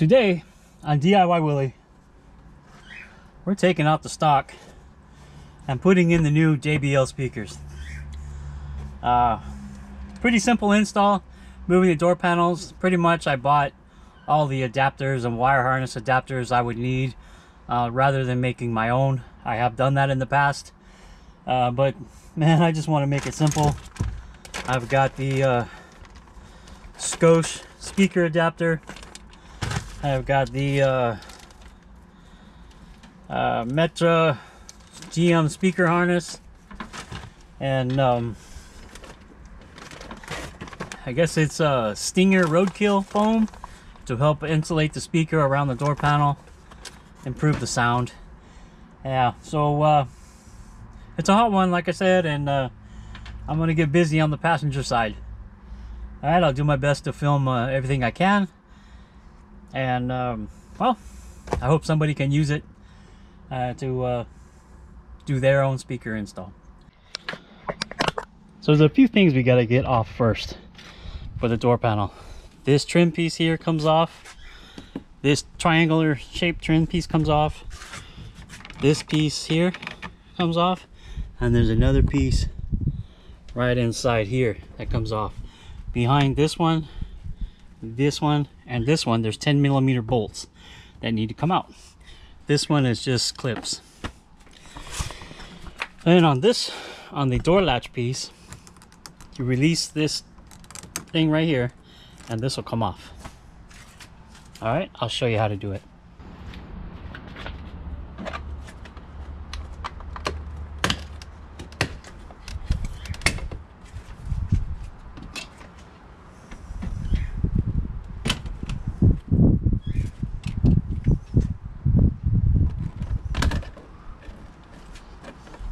Today on DIY Willy, we're taking out the stock and putting in the new JBL speakers. Pretty simple install, moving the door panels. Pretty much I bought all the adapters and wire harness adapters I would need rather than making my own. I have done that in the past, but man, I just want to make it simple. I've got the Scosche speaker adapter. I've got the Metra GM speaker harness, and I guess it's Stinger Roadkill foam to help insulate the speaker around the door panel, improve the sound. Yeah, so it's a hot one, like I said, and I'm gonna get busy on the passenger side. All right, I'll do my best to film everything I can. And well, I hope somebody can use it to do their own speaker install. So there's a few things we got to get off first for the door panel. This trim piece here comes off. This triangular shaped trim piece comes off. This piece here comes off, and there's another piece right inside here that comes off. Behind this one, this one, and this one, there's 10mm bolts that need to come out. This one is just clips. And on the door latch piece, you release this thing right here and this will come off. All right, I'll show you how to do it.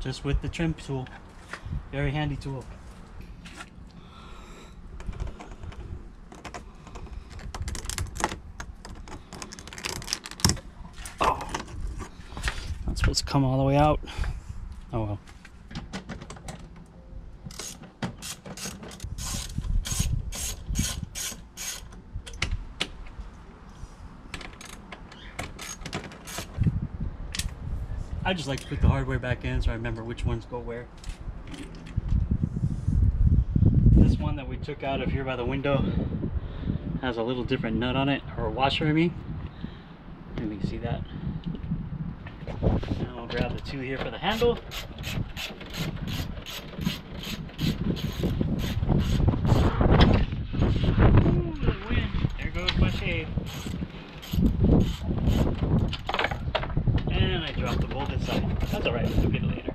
Just with the trim tool, very handy tool. Oh, not supposed to come all the way out. Oh well. I just like to put the hardware back in so I remember which ones go where. This one that we took out of here by the window has a little different nut on it, or washer, I mean. And you can see that. Now we'll grab the two here for the handle. Ooh, the wind. There goes my shade. And I dropped the bolt inside. That's alright, we'll get it later.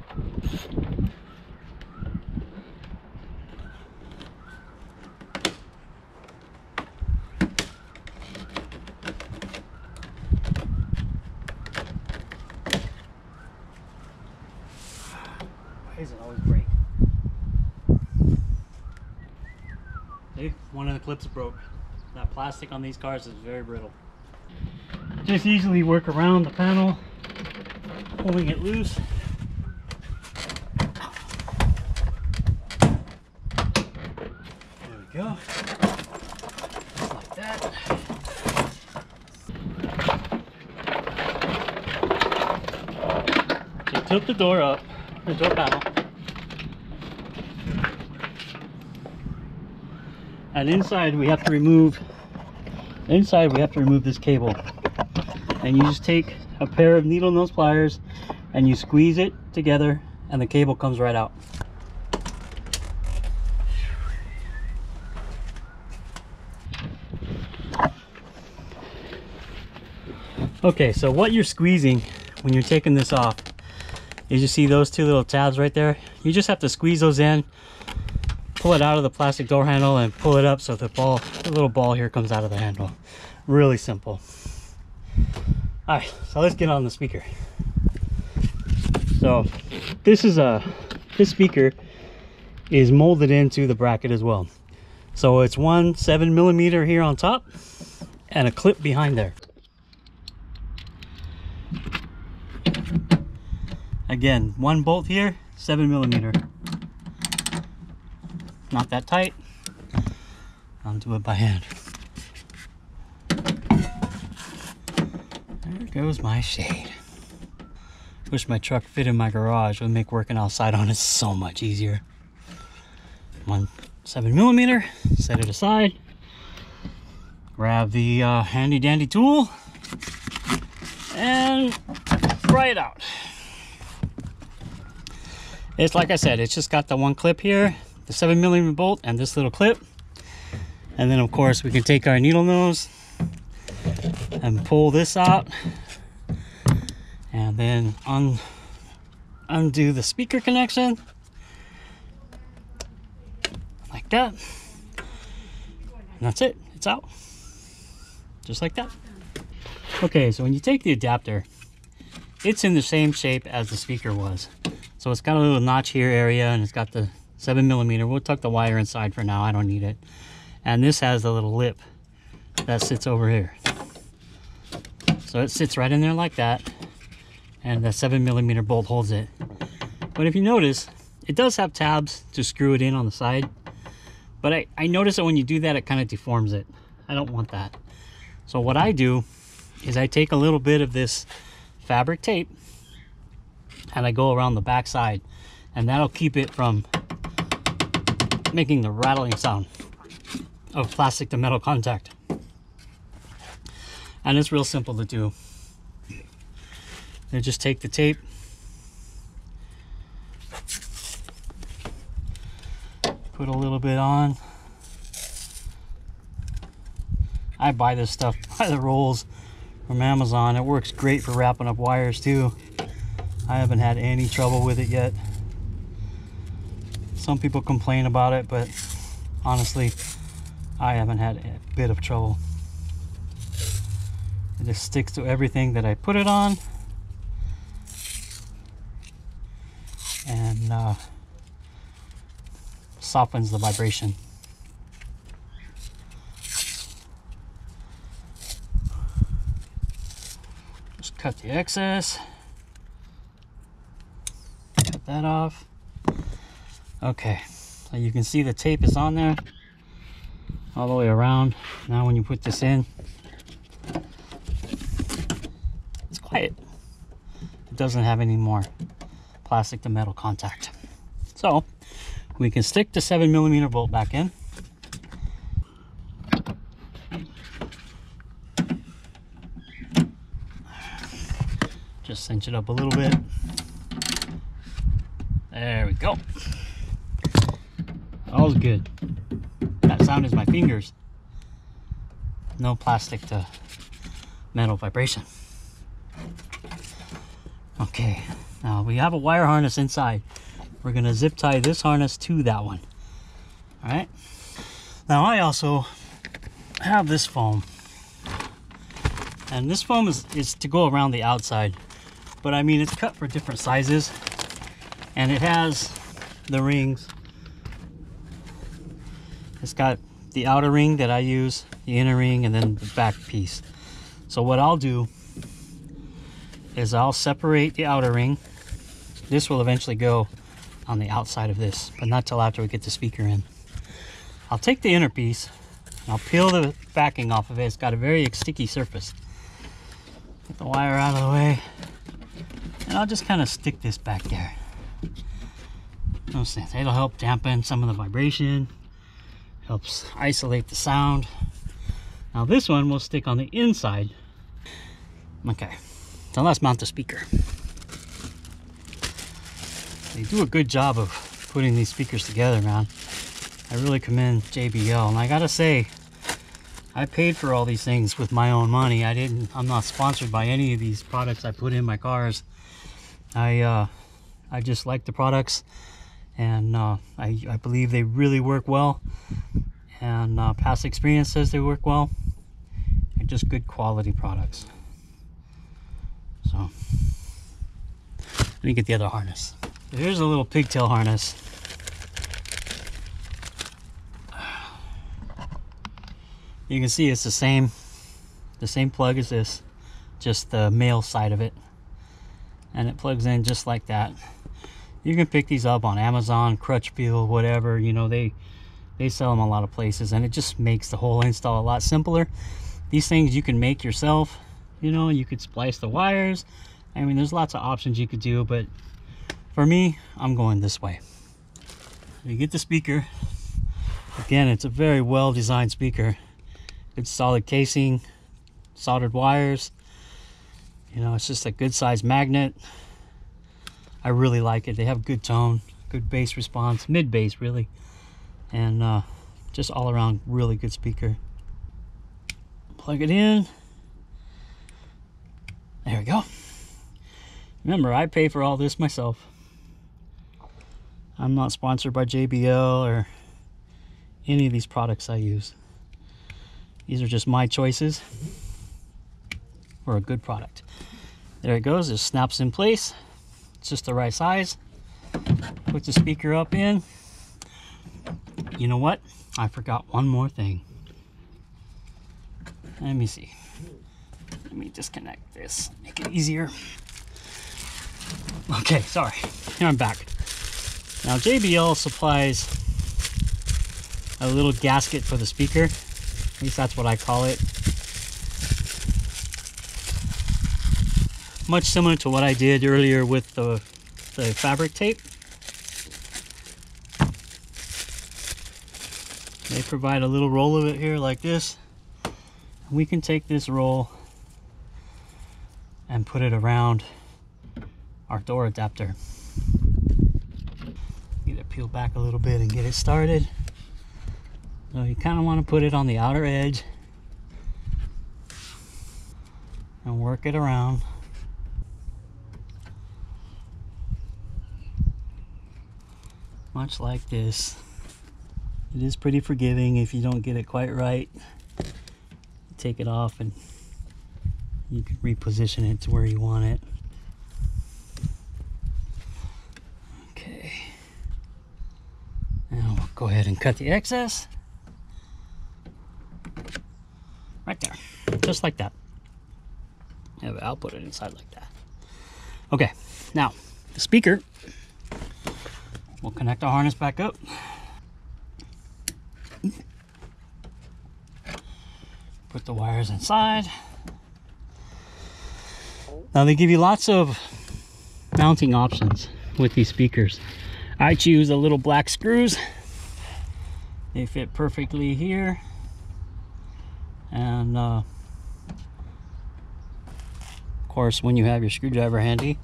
Why does it always break? See, one of the clips broke. That plastic on these cars is very brittle. Just easily work around the panel, pulling it loose. There we go. Just like that. So tilt the door up, the door panel, and inside we have to remove this cable. And you just take a pair of needle nose pliers and you squeeze it together and the cable comes right out. Okay, so what you're squeezing when you're taking this off is, you see those two little tabs right there? You just have to squeeze those in, pull it out of the plastic door handle and pull it up so the little ball here comes out of the handle. Really simple. All right, so let's get on the speaker. So this speaker is molded into the bracket as well. So it's 1 7mm here on top and a clip behind there. Again, one bolt here, 7mm. Not that tight. I'll do it by hand. There goes my shade. Wish my truck fit in my garage. It would make working outside on it so much easier. 1 7mm, set it aside. Grab the handy dandy tool and pry it out. It's like I said, it's just got the one clip here, the 7mm bolt, and this little clip. And then of course we can take our needle nose and pull this out, and then undo the speaker connection like that, and that's it. It's out just like that. Okay, so when you take the adapter, it's in the same shape as the speaker was, so it's got a little notch here area, and it's got the 7mm. We'll tuck the wire inside for now, I don't need it. And this has the little lip that sits over here, so it sits right in there like that, and the 7mm bolt holds it. But if you notice, it does have tabs to screw it in on the side, but I notice that when you do that, it kind of deforms it. I don't want that. So what I do is I take a little bit of this fabric tape and I go around the back side, and that'll keep it from making the rattling sound of plastic to metal contact. And it's real simple to do. You just take the tape . Put a little bit on. I buy this stuff by the rolls from Amazon. It works great for wrapping up wires too. I haven't had any trouble with it yet. Some people complain about it, but honestly, I haven't had a bit of trouble. It just sticks to everything that I put it on, and softens the vibration. Just cut the excess. Cut that off. Okay, so you can see the tape is on there all the way around. Now when you put this in, it's quiet. It doesn't have any more plastic to metal contact. So we can stick the 7mm bolt back in. Just cinch it up a little bit. There we go. All's good. That sound is my fingers. No plastic to metal vibration. Okay, now we have a wire harness inside. We're gonna zip tie this harness to that one. All right. Now I also have this foam, and this foam is to go around the outside, but I mean, it's cut for different sizes, and it has the rings. It's got the outer ring that I use, the inner ring, and then the back piece. So what I'll do is I'll separate the outer ring. This will eventually go on the outside of this, but not till after we get the speaker in. I'll take the inner piece and I'll peel the backing off of it. It's got a very sticky surface. Get the wire out of the way, and I'll just kind of stick this back there. No sense. It'll help dampen some of the vibration, helps isolate the sound. Now this one will stick on the inside. Okay, so let's mount the speaker. They do a good job of putting these speakers together, man. I really commend JBL, and I gotta say, I paid for all these things with my own money. I'm not sponsored by any of these products I put in my cars. I just like the products, and I believe they really work well. And past experience says they work well. They're just good quality products. So, let me get the other harness. Here's a little pigtail harness. You can see it's the same plug as this, just the male side of it. And it plugs in just like that. You can pick these up on Amazon, Crutchfield, whatever, you know, they sell them a lot of places, and it just makes the whole install a lot simpler. These things you can make yourself. You know, you could splice the wires. I mean, there's lots of options you could do, but for me, I'm going this way. You get the speaker. Again, it's a very well designed speaker. Good solid casing, soldered wires. You know, it's just a good size magnet. I really like it. They have good tone, good bass response, mid bass really, and just all around really good speaker. Plug it in. There we go. Remember, I pay for all this myself. I'm not sponsored by JBL or any of these products I use. These are just my choices for a good product. There it goes. It snaps in place. It's just the right size. Put the speaker up in. You know what? I forgot one more thing. Let me see. Let me disconnect this. Make it easier. Okay, sorry. Here I'm back. Now JBL supplies a little gasket for the speaker. At least that's what I call it. Much similar to what I did earlier with the fabric tape. They provide a little roll of it here like this. We can take this roll and put it around our door adapter. Need to peel back a little bit and get it started. So you kind of want to put it on the outer edge and work it around. Much like this. It is pretty forgiving if you don't get it quite right. Take it off and you can reposition it to where you want it. Okay. Now we'll go ahead and cut the excess. Right there. Just like that. Yeah, I'll put it inside like that. Okay. Now, the speaker. We'll connect our harness back up. Put the wires inside. Now they give you lots of mounting options with these speakers. I choose the little black screws. They fit perfectly here. And of course, when you have your screwdriver handy,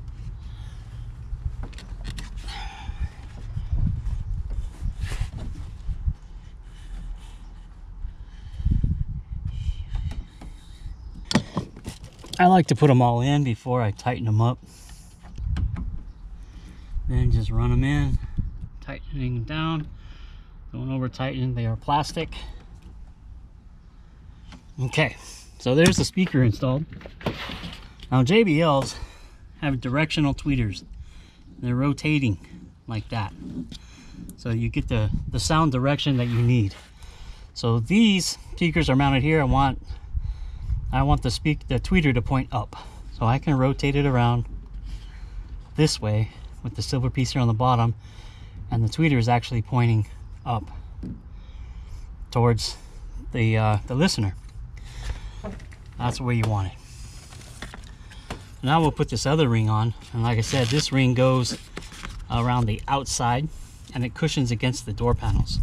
I like to put them all in before I tighten them up. Then just run them in, tightening them down. Don't over tighten, they are plastic. Okay, so there's the speaker installed. Now JBLs have directional tweeters. They're rotating like that. So you get the sound direction that you need. So these speakers are mounted here. I want the tweeter to point up. So I can rotate it around this way with the silver piece here on the bottom, and the tweeter is actually pointing up towards the listener. That's where you want it. Now we'll put this other ring on, and like I said, this ring goes around the outside and it cushions against the door panels.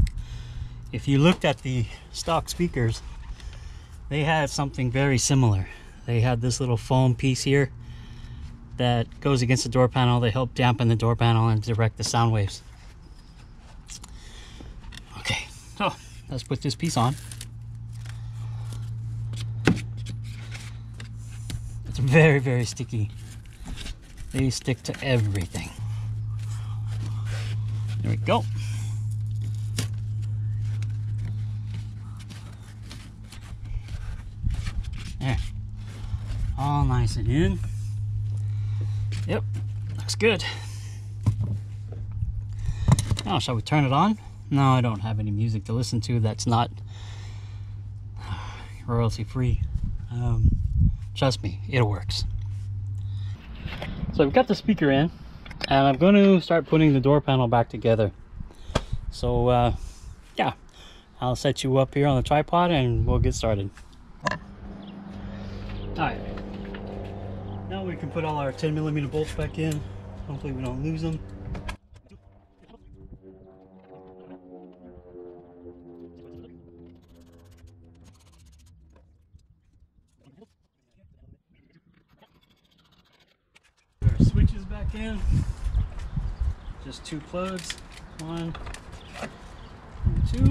If you looked at the stock speakers, they had something very similar. They had this little foam piece here that goes against the door panel. They help dampen the door panel and direct the sound waves. Okay, so let's put this piece on. It's very, very sticky. They stick to everything. There we go. All nice and in. Yep, looks good. Now, shall we turn it on? No, I don't have any music to listen to that's not royalty free. Trust me, it works. So I've got the speaker in, and I'm going to start putting the door panel back together. So yeah, I'll set you up here on the tripod and we'll get started. All right. Now we can put all our 10mm bolts back in. Hopefully we don't lose them. Put our switches back in. Just two plugs. One and two.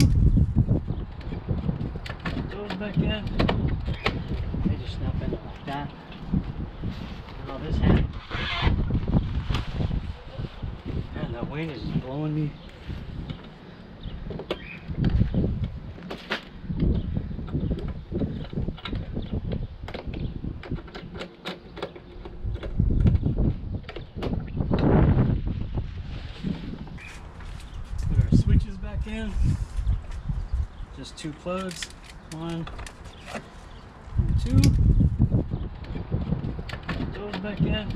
Put those back in. They just snap in like that. Now this hand. Man, that wind is blowing me. Put our switches back in. Just two plugs. One and two. Put those back in.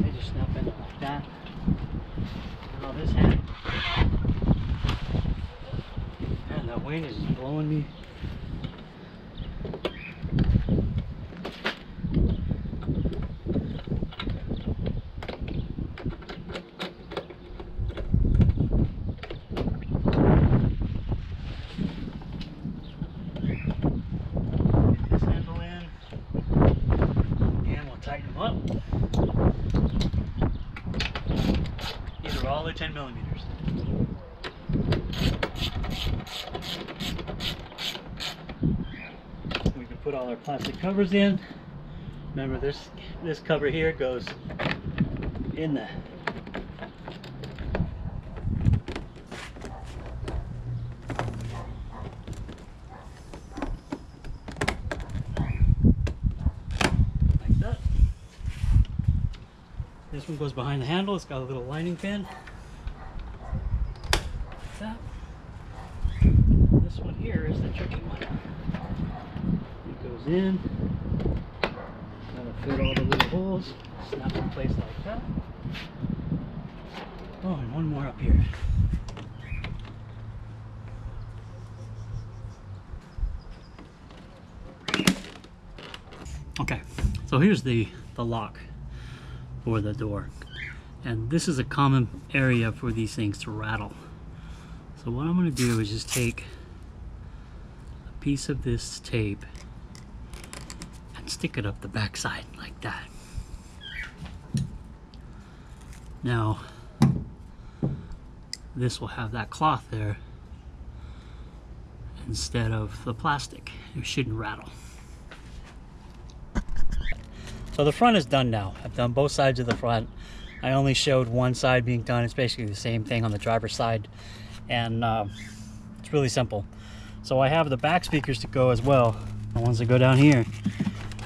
They just snap in like that. Now this hand. Man, that wind is blowing me. These are all the 10mm. We can put all our plastic covers in. Remember, this cover here goes in the This one goes behind the handle. It's got a little lining pin. Like that. This one here is the tricky one. It goes in. That'll fit all the little holes. Snap in place like that. Oh, and one more up here. Okay, so here's the lock. Or the door, and this is a common area for these things to rattle. So what I'm going to do is just take a piece of this tape and stick it up the backside like that. Now this will have that cloth there instead of the plastic. It shouldn't rattle. So the front is done now. I've done both sides of the front. I only showed one side being done. It's basically the same thing on the driver's side, and it's really simple. So I have the back speakers to go as well, the ones that go down here.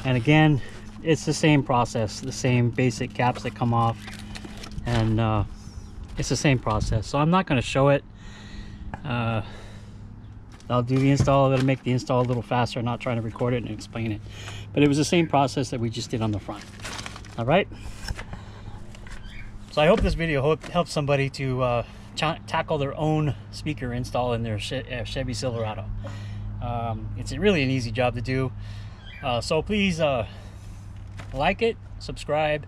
And again, it's the same process, the same basic caps that come off, and it's the same process. So I'm not going to show it. I'll do the install. It'll make the install a little faster. I'm not trying to record it and explain it. But it was the same process that we just did on the front. All right. So I hope this video helps somebody to tackle their own speaker install in their Chevy Silverado. It's really an easy job to do. So please like it, subscribe,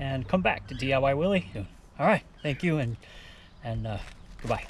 and come back to DIY Willy. All right. Thank you, and goodbye.